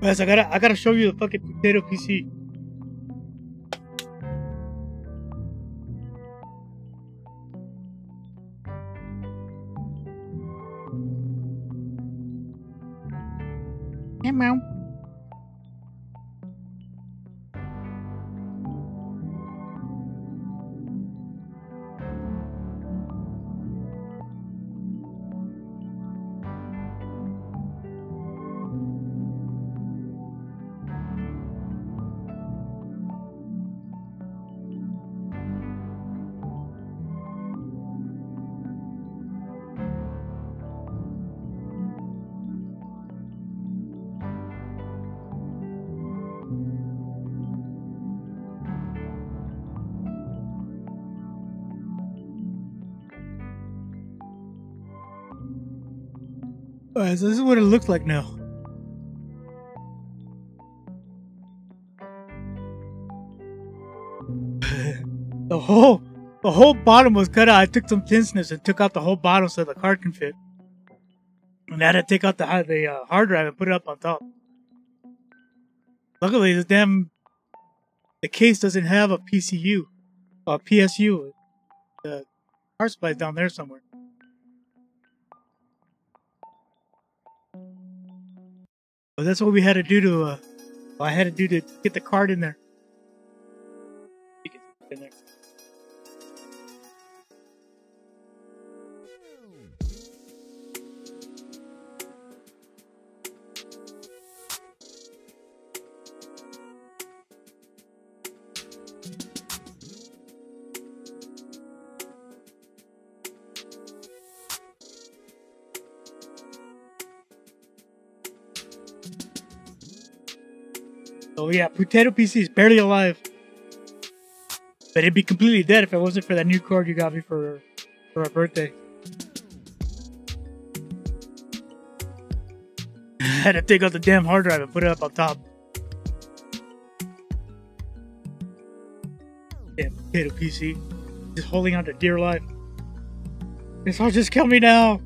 Guys, I gotta show you the fucking Pootato PC. Come on. Alright, so this is what it looks like now. the whole bottom was cut out. I took some tin snips and took out the whole bottom so the card can fit. And I had to take out the hard drive and put it up on top. Luckily, this damn the case doesn't have a PCU or PSU. The hard supply is down there somewhere. But that's what we had to do to, I had to do to get the card in there. Oh yeah, Pootato PC is barely alive. But it'd be completely dead if it wasn't for that new card you got me for my birthday. I had to take out the damn hard drive and put it up on top. Damn Pootato PC. Just holding on to dear life. This all just killed me now.